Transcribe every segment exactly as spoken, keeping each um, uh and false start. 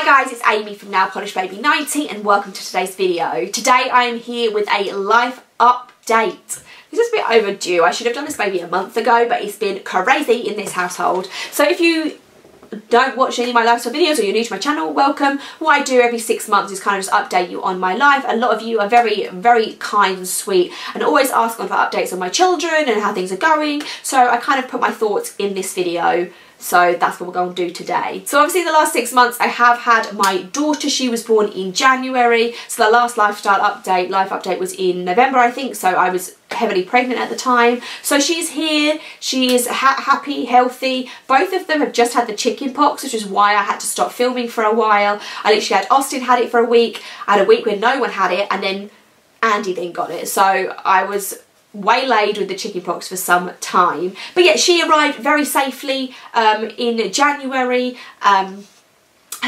Hi guys, it's Amy from Nail Polish Baby ninety and welcome to today's video. Today I am here with a life update. This is a bit overdue. I should have done this maybe a month ago, but it's been crazy in this household. So if you don't watch any of my lifestyle videos or you're new to my channel, welcome. What I do every six months is kind of just update you on my life. A lot of you are very, very kind and sweet and always ask for updates on my children and how things are going. So I kind of put my thoughts in this video. So that's what we're going to do today. So obviously the last six months I have had my daughter. She was born in January. So the last lifestyle update, life update was in November, I think. So I was heavily pregnant at the time. So she's here. She is ha happy, healthy. Both of them have just had the chicken pox, which is why I had to stop filming for a while. I literally had Austin had it for a week. I had a week where no one had it. And then Andy then got it. So I was waylaid with the chickenpox for some time, but yet she arrived very safely um, in January. Um,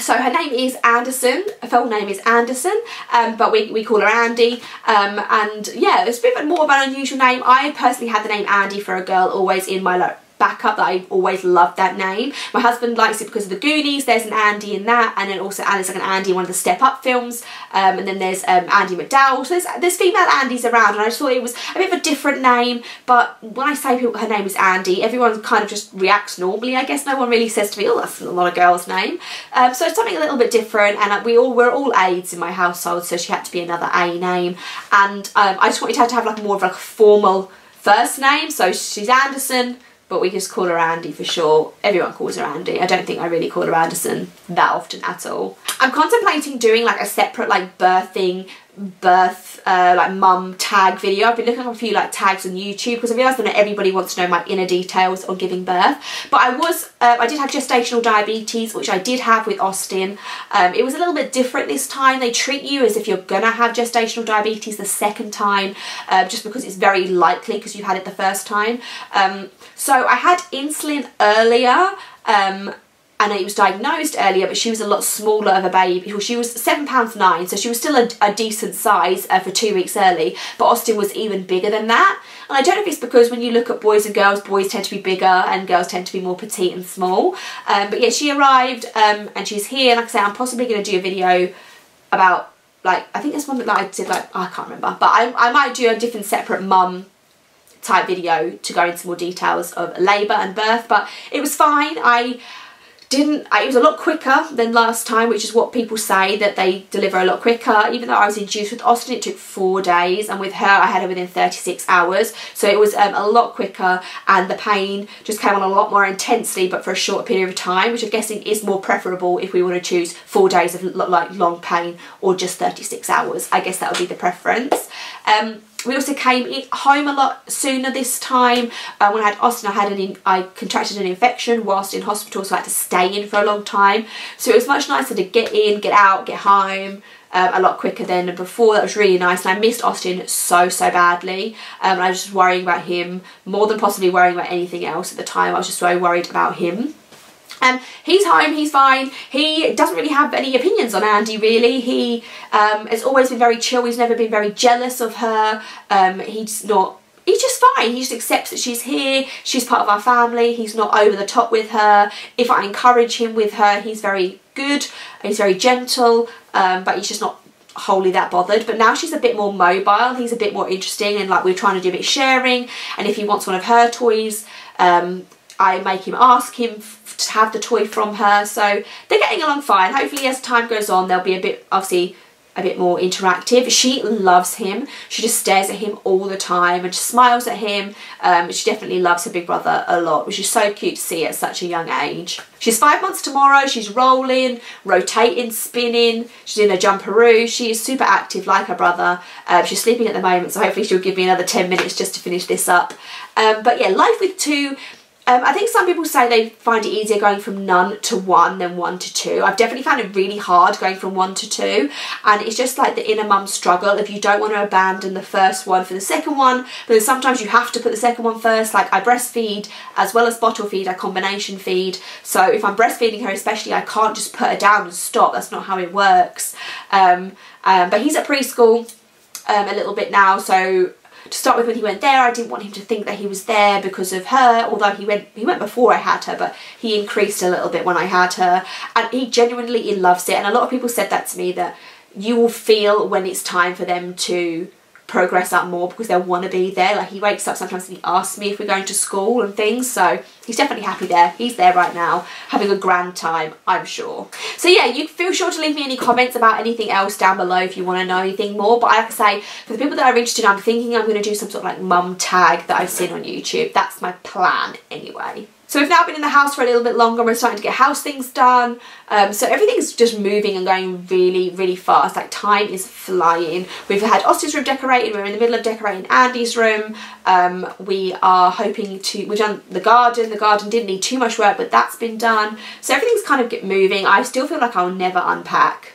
so her name is Anderson, her full name is Anderson, um, but we, we call her Andy, um, and yeah, it's a bit more of an unusual name. I personally had the name Andy for a girl always in my life. Backup that I always loved that name. My husband likes it because of the Goonies. There's an Andy in that, and then also there's like an Andy in one of the Step Up films, um, and then there's um, Andy McDowell. So there's, there's female Andys around, and I just thought it was a bit of a different name. But when I say people, her name is Andy, everyone kind of just reacts normally. I guess no one really says to me, "Oh, that's not a girl's name." Um, so it's something a little bit different, and we all we're all A's in my household, so she had to be another A name. And um, I just wanted her to have like more of like a formal first name. So she's Anderson, but we just call her Andy for sure. Everyone calls her Andy. I don't think I really call her Anderson that often at all. I'm contemplating doing like a separate like birthing, birth, uh, like mum tag video. I've been looking up a few like tags on YouTube because I realised that not everybody wants to know my inner details on giving birth. But I was, uh, I did have gestational diabetes, which I did have with Austin. Um, it was a little bit different this time. They treat you as if you're gonna have gestational diabetes the second time, uh, just because it's very likely because you had it the first time. Um, so I had insulin earlier, um, and it was diagnosed earlier, but she was a lot smaller of a baby. Well, she was seven pounds nine, so she was still a, a decent size uh, for two weeks early, but Austin was even bigger than that. And I don't know if it's because when you look at boys and girls, boys tend to be bigger and girls tend to be more petite and small. Um, but yeah, she arrived um, and she's here. Like I say, I'm possibly going to do a video about, like, I think there's one that I did, like, I can't remember. But I, I might do a different separate mum type video to go into more details of labour and birth. But it was fine. I... Didn't it was a lot quicker than last time, which is what people say, that they deliver a lot quicker. Even though I was induced with Austin, it took four days, and with her I had her within thirty-six hours, so it was um, a lot quicker, and the pain just came on a lot more intensely but for a short period of time, which I'm guessing is more preferable if we want to choose four days of like long pain or just thirty-six hours. I guess that would be the preference. um We also came home a lot sooner this time. Uh, when I had Austin, I had an in I contracted an infection whilst in hospital, so I had to stay in for a long time. So it was much nicer to get in, get out, get home um, a lot quicker than before. That was really nice, and I missed Austin so, so badly. Um, and I was just worrying about him more than possibly worrying about anything else at the time. I was just so worried about him. Um, he's home, he's fine. He doesn't really have any opinions on Andy, really. He um, has always been very chill. He's never been very jealous of her. Um, he's not, he's just fine. He just accepts that she's here. She's part of our family. He's not over the top with her. If I encourage him with her, he's very good. He's very gentle, um, but he's just not wholly that bothered. But now she's a bit more mobile. He's a bit more interesting, and like we're trying to do a bit of sharing. And if he wants one of her toys, um, I make him ask him to have the toy from her. So they're getting along fine. Hopefully as time goes on, they'll be a bit, obviously, a bit more interactive. She loves him. She just stares at him all the time and just smiles at him. Um, she definitely loves her big brother a lot, which is so cute to see at such a young age. She's five months tomorrow. She's rolling, rotating, spinning. She's in a jumperoo. She is super active like her brother. Um, she's sleeping at the moment, so hopefully she'll give me another ten minutes just to finish this up. Um, but yeah, life with two. Um, I think some people say they find it easier going from none to one than one to two. I've definitely found it really hard going from one to two. And it's just like the inner mum struggle. If you don't want to abandon the first one for the second one, but then sometimes you have to put the second one first. Like I breastfeed as well as bottle feed, I combination feed. So if I'm breastfeeding her especially, I can't just put her down and stop. That's not how it works. Um, um, but he's at preschool um, a little bit now. So to start with, when he went there, I didn't want him to think that he was there because of her, although he went he went before I had her, but he increased a little bit when I had her, and he genuinely he loves it. And a lot of people said that to me, that you will feel when it's time for them to progress up more because they'll want to be there. Like, he wakes up sometimes and he asks me if we're going to school and things, so he's definitely happy there. He's there right now having a grand time, I'm sure. So yeah, you feel sure to leave me any comments about anything else down below if you want to know anything more. But I have to say, for the people that are interested, I'm thinking I'm going to do some sort of like mum tag that I've seen on YouTube. That's my plan anyway. So we've now been in the house for a little bit longer. We're starting to get house things done. Um, so everything's just moving and going really, really fast. Like, time is flying. We've had Austin's room decorated. We're in the middle of decorating Andy's room. Um, we are hoping to... We've done the garden. The garden didn't need too much work, but that's been done. So everything's kind of get moving. I still feel like I'll never unpack.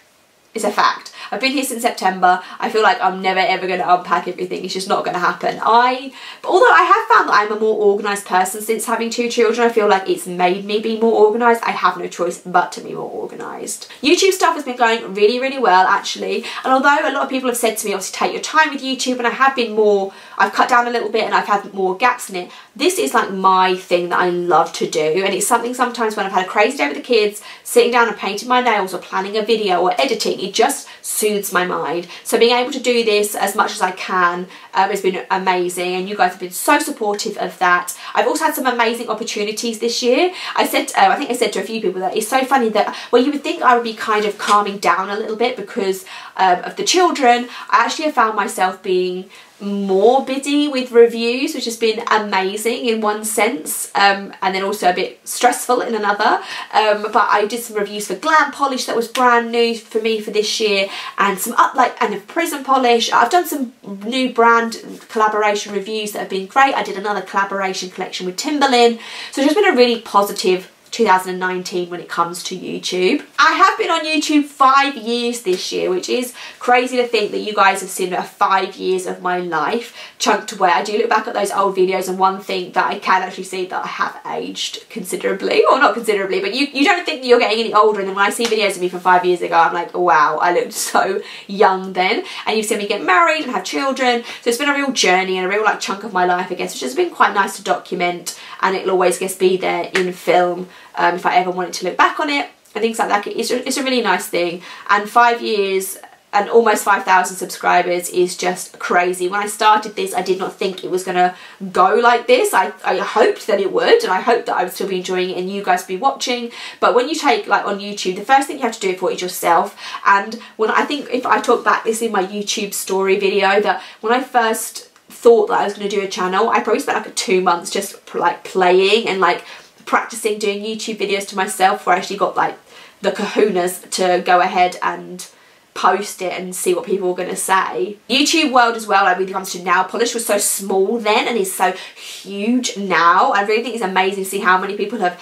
It's a fact. I've been here since September. I feel like I'm never ever going to unpack everything. It's just not going to happen. I, although I have found that I'm a more organised person since having two children, I feel like it's made me be more organised. I have no choice but to be more organised. YouTube stuff has been going really, really well, actually. And although a lot of people have said to me, obviously, take your time with YouTube, and I have been more, I've cut down a little bit and I've had more gaps in it. This is like my thing that I love to do. And it's something sometimes when I've had a crazy day with the kids, sitting down and painting my nails or planning a video or editing, it just soothes my mind. So being able to do this as much as I can um, has been amazing, and you guys have been so supportive of that. I've also had some amazing opportunities this year. I said, uh, I think I said to a few people that it's so funny that, well, you would think I would be kind of calming down a little bit because um, of the children. I actually have found myself being more busy with reviews, which has been amazing in one sense, um, and then also a bit stressful in another, um, but I did some reviews for Glam Polish that was brand new for me for this year, and some up like and a Prism polish. I've done some new brand collaboration reviews that have been great. I did another collaboration collection with Timberland, so it's just been a really positive two thousand nineteen when it comes to YouTube. I have been on YouTube five years this year, which is crazy to think that you guys have seen five years of my life chunked away. I do look back at those old videos, and one thing that I can actually see that I have aged considerably, or not considerably, but you, you don't think that you're getting any older, and then when I see videos of me from five years ago, I'm like, wow, I looked so young then. And you've seen me get married and have children, so it's been a real journey and a real like chunk of my life, I guess, which has been quite nice to document, and it'll always, I guess, be there in film. Um, if I ever wanted to look back on it and things like that, it's a, it's a really nice thing. And five years and almost five thousand subscribers is just crazy. When I started this, I did not think it was going to go like this. I, I hoped that it would, and I hoped that I would still be enjoying it and you guys would be watching. But when you take, like, on YouTube, the first thing you have to do for it is yourself. And when I think, if I talk back this in my YouTube story video, that when I first thought that I was going to do a channel, I probably spent like two months just like playing and like practicing doing YouTube videos to myself, where I actually got like the kahunas to go ahead and post it and see what people were going to say. YouTube world as well, like when it comes to nail polish, was so small then and is so huge now. I really think it's amazing to see how many people have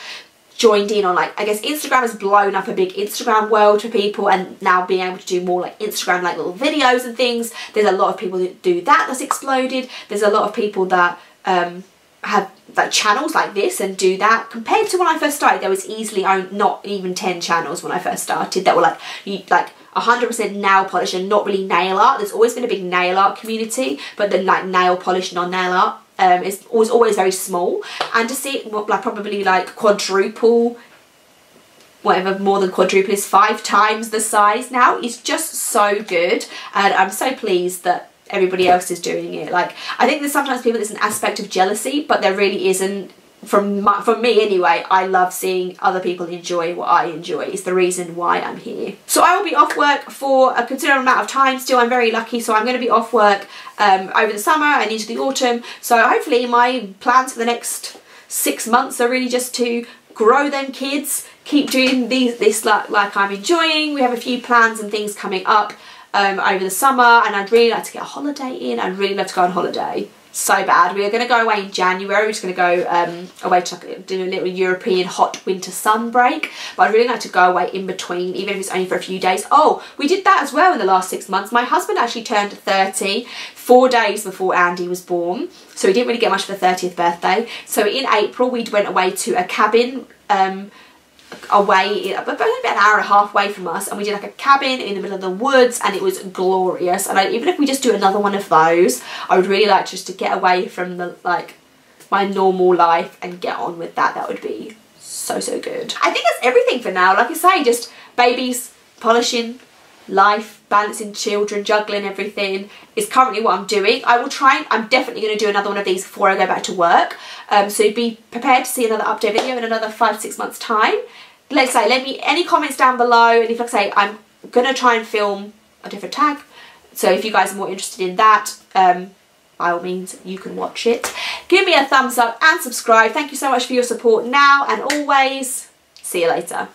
joined in on, like, I guess Instagram has blown up a big Instagram world for people, and now being able to do more like Instagram like little videos and things. There's a lot of people that do that, that's exploded. There's a lot of people that um have like channels like this and do that. Compared to when I first started, there was easily not even ten channels when I first started that were like you like one hundred percent nail polish and not really nail art. There's always been a big nail art community, but then like nail polish, non-nail art um is was always very small. And to see it like probably like quadruple, whatever more than quadruple is, five times the size now, is just so good, and I'm so pleased that everybody else is doing it. Like, I think there's sometimes people, there's an aspect of jealousy, but there really isn't. From my, from me anyway, I love seeing other people enjoy what I enjoy. It's the reason why I'm here. So I will be off work for a considerable amount of time still. I'm very lucky, so I'm going to be off work um, over the summer and into the autumn. So hopefully my plans for the next six months are really just to grow them kids, keep doing these, this like, like I'm enjoying. We have a few plans and things coming up Um, over the summer, and I'd really like to get a holiday in. I'd really love to go on holiday so bad. We are going to go away in January. We're just going to go um, away to like, do a little European hot winter sun break, but I'd really like to go away in between, even if it's only for a few days. Oh, we did that as well in the last six months. My husband actually turned thirty four days before Andy was born, so we didn't really get much for the thirtieth birthday. So in April we went away to a cabin um away, about an hour and a half away from us, and we did like a cabin in the middle of the woods, and it was glorious. And I, even if we just do another one of those, I would really like just to get away from the like my normal life and get on with that. That would be so, so good. I think that's everything for now. Like I say, just babies, polishing, life, balancing children, juggling everything is currently what I'm doing. I will try and I'm definitely going to do another one of these before I go back to work, um, so be prepared to see another update video in another five six months time. Let's say let me any comments down below, and if I say I'm gonna try and film a different tag, so if you guys are more interested in that, um by all means you can watch it. Give me a thumbs up and subscribe. Thank you so much for your support now and always. See you later.